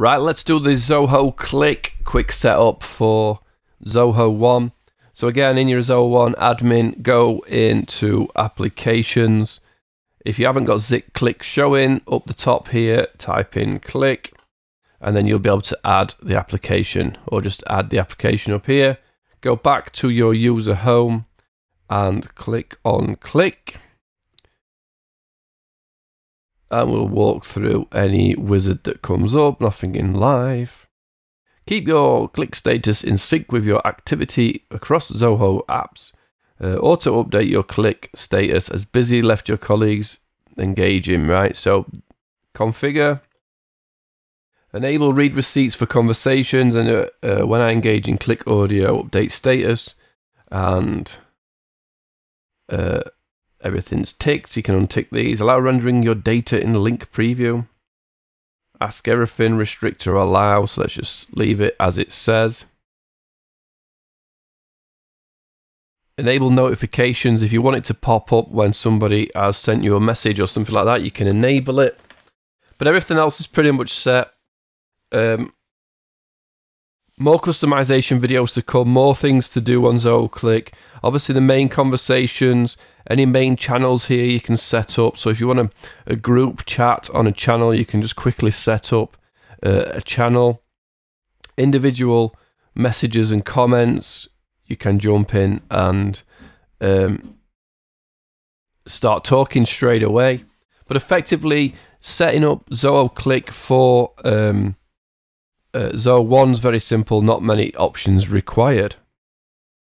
Right, let's do the Zoho Cliq quick setup for Zoho One. So again, in your Zoho One admin, go into applications. If you haven't got Cliq showing, up the top here, type in Cliq, and then you'll be able to add the application, or just add the application up here. Go back to your user home and click on Cliq. And we'll walk through any wizard that comes up, nothing in live. Keep your Cliq status in sync with your activity across Zoho apps. Auto-update your Cliq status as busy, left your colleagues engaging, right? So configure, enable read receipts for conversations, and when I engage in Cliq audio, update status, and everything's ticked. You can untick these. Allow rendering your data in link preview. Ask everything, restrict or allow, so let's just leave it as it says. Enable notifications. If you want it to pop up when somebody has sent you a message or something like that, you can enable it. But everything else is pretty much set. More customization videos to come, more things to do on Zoho Cliq. Obviously the main conversations, any main channels here you can set up. So if you want a group chat on a channel, you can just quickly set up a channel. Individual messages and comments, you can jump in and start talking straight away. But effectively, setting up Zoho Cliq for Zoho One's very simple, not many options required.